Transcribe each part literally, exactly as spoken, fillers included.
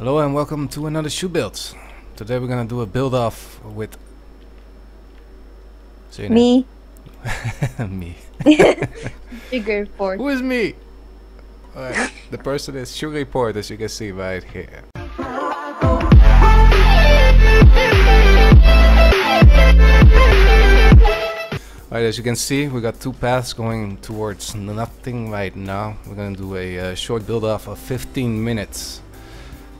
Hello and welcome to another shoe build. Today we're gonna do a build off with me. me. Sugarport. Who is me? All right. The person is Sugarport, as you can see right here. Alright, as you can see, we got two paths going towards nothing right now. We're gonna do a uh, short build off of fifteen minutes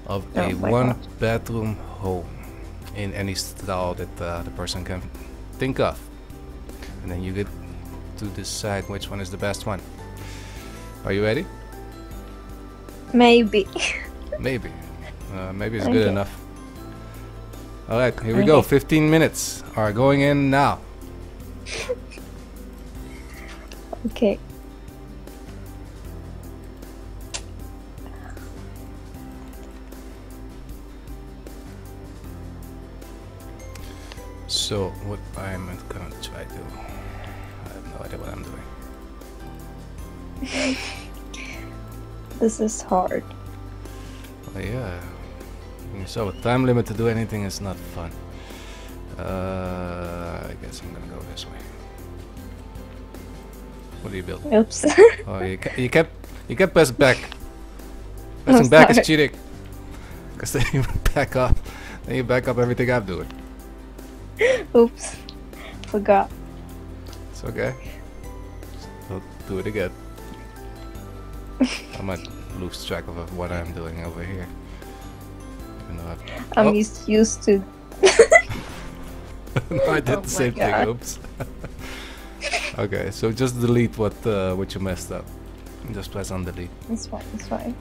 of oh a one-bedroom home in any style that uh, the person can think of, and then you get to decide which one is the best one. Are you ready? Maybe. maybe, uh, maybe it's okay. Good enough. All right, here we okay. go. fifteen minutes are going in now. Okay. So what I'm gonna try to do, I have no idea what I'm doing. This is hard. Well, yeah. So with time limit to do anything is not fun. Uh, I guess I'm gonna go this way. What do you build? Oops. Oh, you ca you kept you kept pressing back. Pressing I'm back sorry. is cheating. Cause then you back up, then you back up everything I'm doing. Oops, forgot. It's okay. I'll do it again. I might lose track of what I'm doing over here. Even though I've... I'm oh. used used to. No, I did oh the same God. thing. Oops. Okay, so just delete what uh, what you messed up. Just press on delete. That's fine. That's fine.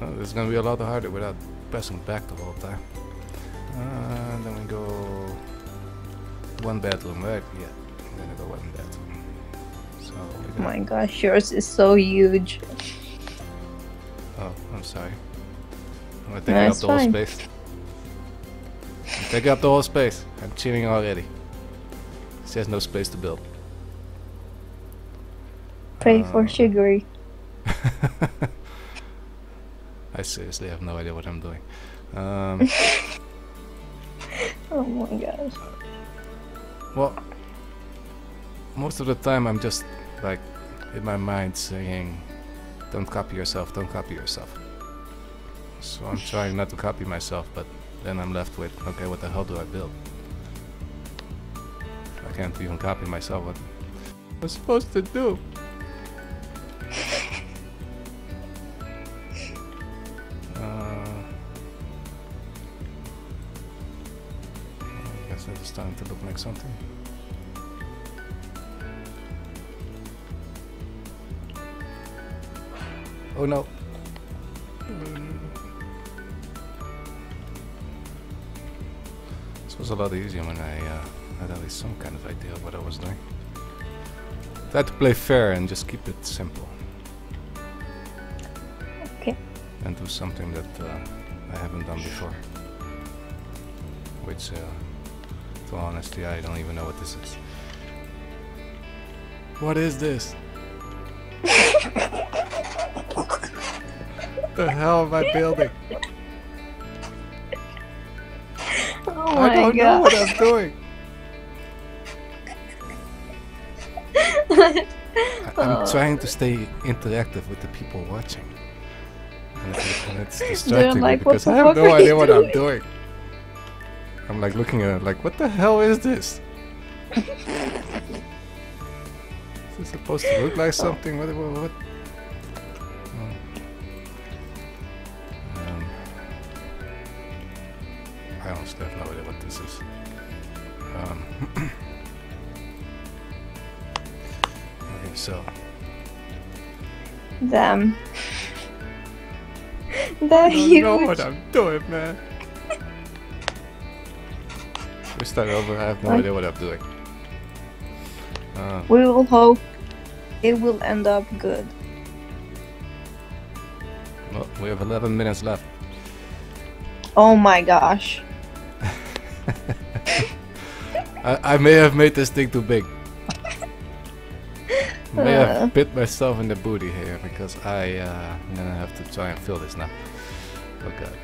Uh, it's gonna be a lot harder without pressing back the whole time. Uh, then we go one bedroom, right? Yeah, I'm gonna go one bedroom. So oh my gosh, yours is so huge. Oh, I'm sorry. I'm taking no, up the fine. whole space. I'm taking up the whole space. I'm cheating already. She has no space to build. Pray uh, for Sugary. I seriously have no idea what I'm doing. Um... Oh my gosh. Well, most of the time I'm just like in my mind saying, don't copy yourself, don't copy yourself. So I'm trying not to copy myself, but then I'm left with, okay, what the hell do I build? I can't even copy myself. What am I supposed to do? It's starting to look like something. Oh no! This was a lot easier when I uh, had at least some kind of idea of what I was doing. I tried to play fair and just keep it simple. Okay. And do something that uh, I haven't done before. Which. Uh, To honestly, I don't even know what this is. What is this? The hell am I building? Oh my I don't God. know what I'm doing. I, I'm oh. trying to stay interactive with the people watching, and, it, and it's distracting like, me because I have no idea what doing? I'm doing. I'm like looking at it like, what the hell is this? Is this supposed to look like something? What? What? what? Oh. Um, I honestly have no idea what this is. Um, okay, so. Damn. They're huge. I don't know what I'm doing, man. We start over, I have no like, idea what I'm doing. Uh, we will hope it will end up good. Well, we have eleven minutes left. Oh my gosh. I, I may have made this thing too big. May have bit myself in the booty here because I uh, I'm gonna have to try and fill this now. Oh god.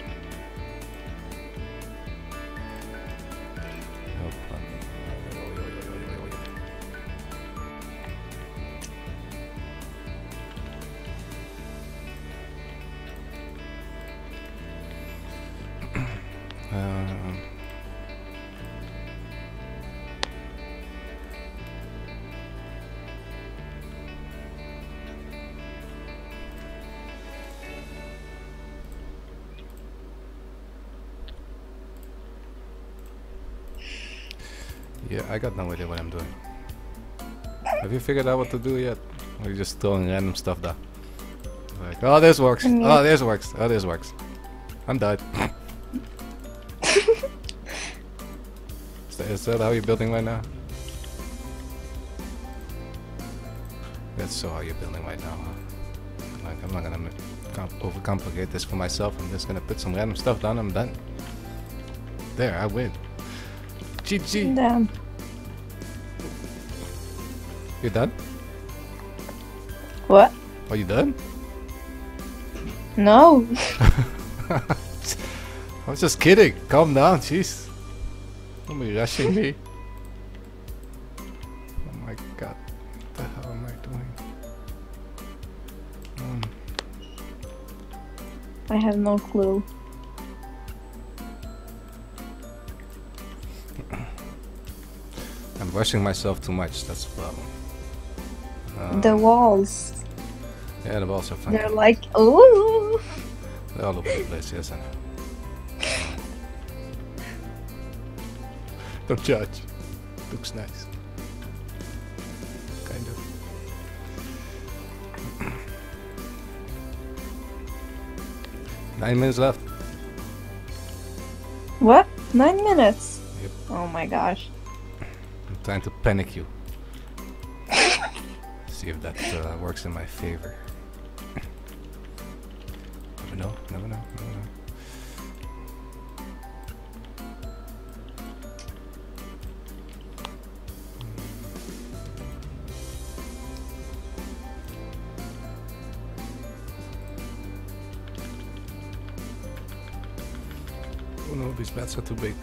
Yeah, I got no idea what I'm doing. Have you figured out what to do yet? Or are you just throwing random stuff down? Like, oh, this works. Oh, this works. Oh, this works. I'm dead. is, that, is that how you're building right now? That's so how you're building right now. Huh? Like, I'm not gonna overcomplicate this for myself. I'm just gonna put some random stuff down and I'm done. There, I win. G G. Damn. You done? What? Are you done? No. I was just kidding. Calm down, jeez. Don't be rushing me. Oh my god. What the hell am I doing? Um. I have no clue. I'm rushing myself too much, that's the problem. Um, the walls. Yeah, the walls are funny. They're like, ooh! They're all over the place, yes I know. Don't judge. Looks nice. Kind of. Nine minutes left. What? Nine minutes? Yep. Oh my gosh. Trying to panic you. See if that uh, works in my favor. Never know, never know, never know. Oh no, these bats are too big.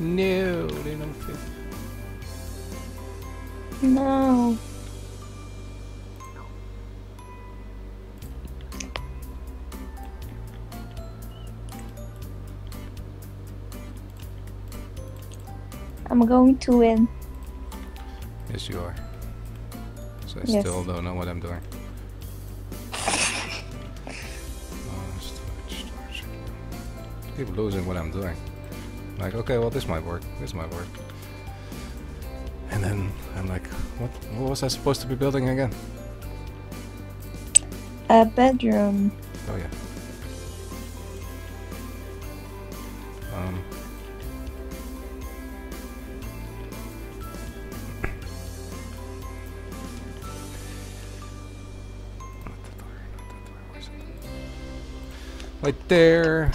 No, they don't fit. No. I'm going to win. Yes, you are. So I yes. still don't know what I'm doing. Oh, storage, storage. I keep losing what I'm doing. Like, okay, well, this might work, this might work. And then I'm like, what, what was I supposed to be building again? A bedroom. Oh, yeah. Um. Right there.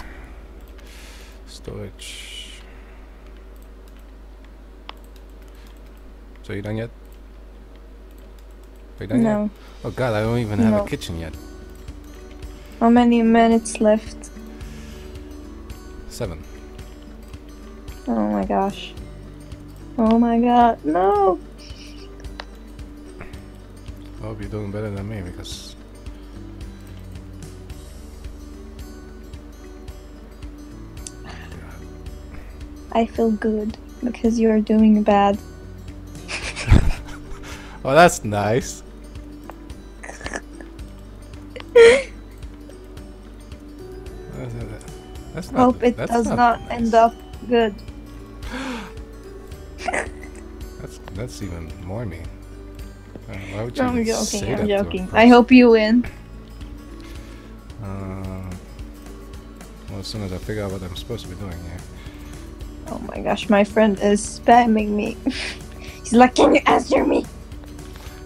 Storage. Are you done yet? Are you done no. yet? Oh god, I don't even no. have a kitchen yet. How many minutes left? Seven. Oh my gosh. Oh my god, no! I hope you're doing better than me because... I feel good because you're doing bad. Oh, that's nice. That's not, hope it that's does not, not nice. End up good. That's that's even more mean. Uh, why would you I'm joking. Say I'm that joking. I hope you win. Uh, well, as soon as I figure out what I'm supposed to be doing here. Oh my gosh, my friend is spamming me. He's like, "Can you answer me?"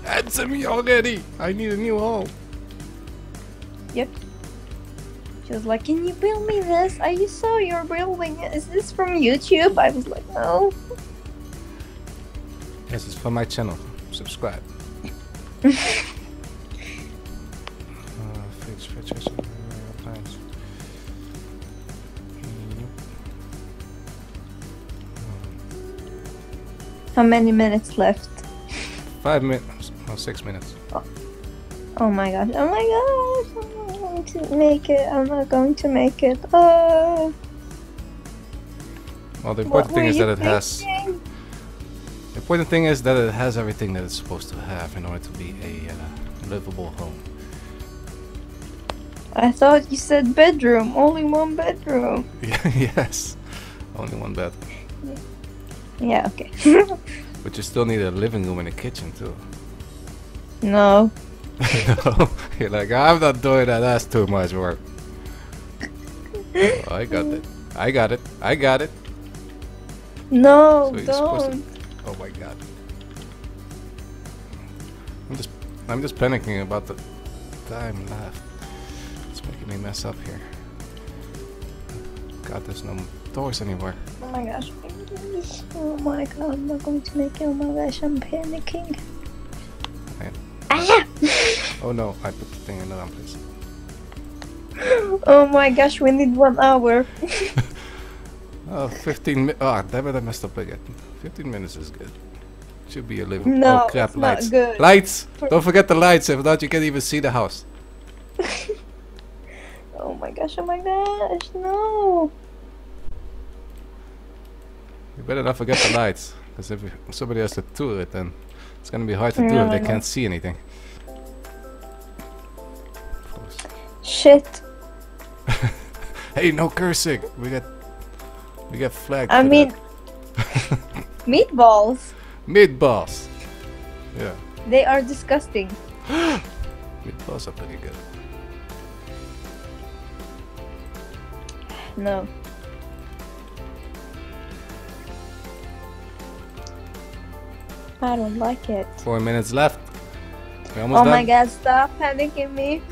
Answer me already! I need a new home. Yep. She was like, can you build me this? I just saw you're building it. Is this from YouTube? I was like, no. This is for my channel. Subscribe. uh, fix pictures. How many minutes left? Five minutes. No, six minutes. Oh. Oh my god. Oh my god. I'm not going to make it. I'm not going to make it. Oh. Well, the important thing is that it has... The important thing is that it has everything that it's supposed to have in order to be a uh, livable home. I thought you said bedroom. Only one bedroom. Yes. Only one bedroom. Yeah, okay. But you still need a living room and a kitchen too. No. No. You're like, I'm not doing that, that's too much work. Oh, I got it. I got it. I got it. No, so don't. Oh my god. I'm just I'm just panicking about the time left. It's making me mess up here. God, there's no doors anywhere. Oh my gosh. Oh my god, I'm not going to make it. Oh my gosh, I'm panicking. Right. Ah! Oh no, I put the thing in the wrong place. Oh my gosh, we need one hour. Oh, fifteen minutes. Oh, damn it, I messed up again. fifteen minutes is good. Should be a living. No, oh crap, it's lights. Not good. Lights! For Don't forget the lights, if not, you can't even see the house. Oh my gosh, oh my gosh, no! You better not forget the lights, because if somebody has to do it, then it's gonna be hard to no, do if they no. can't see anything. Shit! Hey, no cursing! We got, we got flagged. I mean, meatballs. Meatballs. Yeah. They are disgusting. Meatballs are pretty good. No. I don't like it. Four minutes left. We're almost oh done. My god, stop panicking me.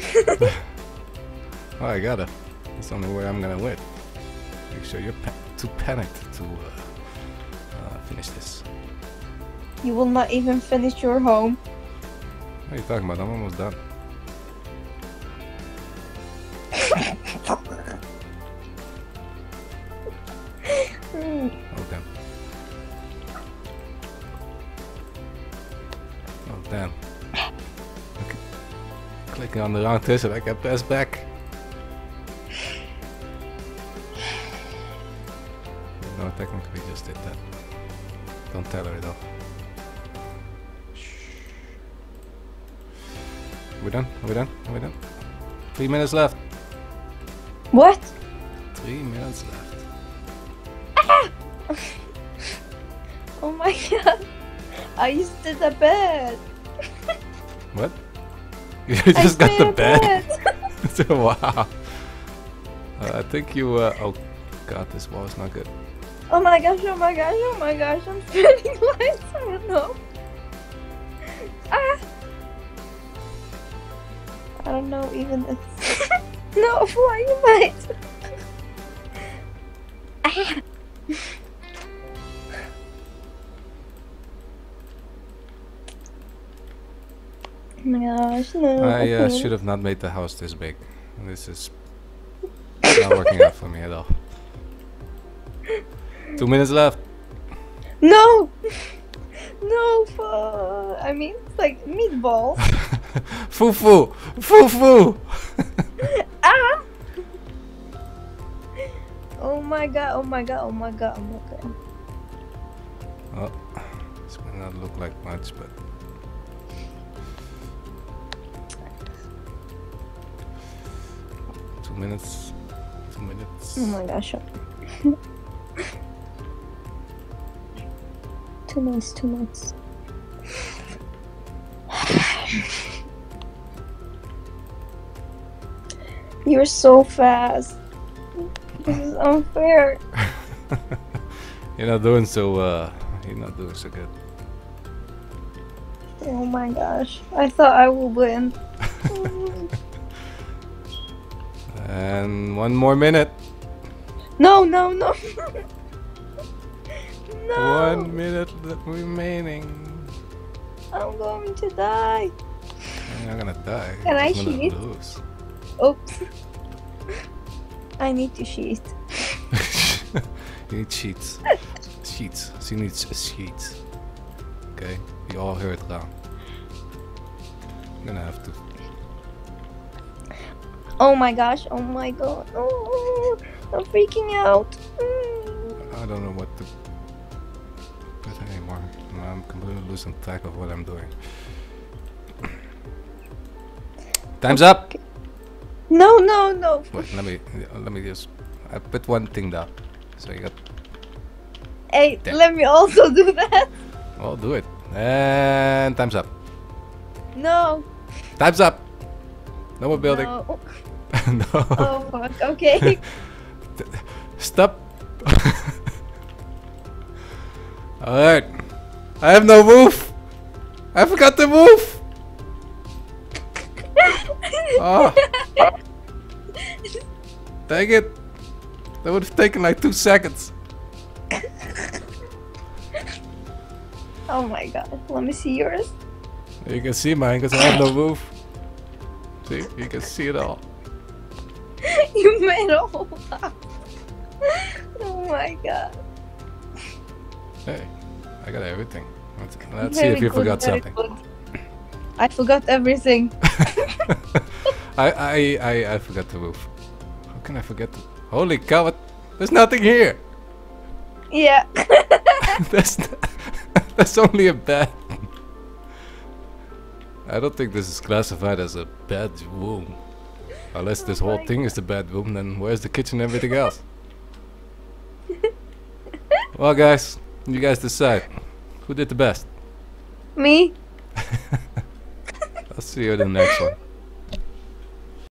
Oh, I gotta. That's the only way I'm gonna win. Make sure you're pa too panicked to uh, uh, finish this. You will not even finish your home. What are you talking about? I'm almost done. Oh, damn. Oh, damn. Okay. Clicking on the wrong thing so I can pass back. No, technically just did that. Don't tell her though. We're done? Are we done? Are we done? Three minutes left. What? Three minutes left. Oh my god, I used to the bed. What? You just I got the bed? bed. Wow. Uh, I think you, uh, oh god, this wall is not good. Oh my gosh, oh my gosh, oh my gosh, I'm spinning lights, I don't know. Ah. I don't know even if... No, flying lights. Ah. Oh my gosh, no. I uh, should have not made the house this big. This is not working out for me at all. Two minutes left. No! No, uh, I mean, it's like meatballs. Fufu! Fufu! Ah! Oh my god, oh my god, oh my god, oh my god. Well, this may not look like much, but... Two minutes. Two minutes. Oh my gosh. Two minutes, two minutes. You're so fast. This is unfair. You're not doing so uh you're not doing so good. Oh my gosh. I thought I would win. And one more minute. No, no, no. No. One minute remaining. I'm going to die. I'm not gonna die. Can I cheat? Oops. I need to cheat. You need cheats. Cheats. She needs cheats. Okay, we all heard that. I'm gonna have to. Oh my gosh! Oh my god! Oh, I'm freaking out. Mm. I don't know what to put anymore. I'm completely losing track of what I'm doing. Time's up. No, no, no. Wait, let me let me just. I put one thing down. So you got. Hey, damn. Let me also do that. I'll do it. And time's up. No. Time's up. No more building. No. No. Oh fuck. Okay. Stop. All right. I have no roof. I forgot the roof. Oh. Dang it. That would have taken like two seconds. Oh my god. Let me see yours. You can see mine because I have no roof. See? You can see it all. You made a whole lot. Oh my god. Hey. I got everything. Let's, let's see if you good, forgot something. Good. I forgot everything. I, I, I, I forgot the roof. How can I forget the... Holy cow, what? There's nothing here! Yeah. That's, not, that's only a bed. I don't think this is classified as a bedroom. Unless this oh whole thing God. is the bedroom, then where's the kitchen and everything else? Well guys, you guys decide. Who did the best? Me. I'll see you in the next one.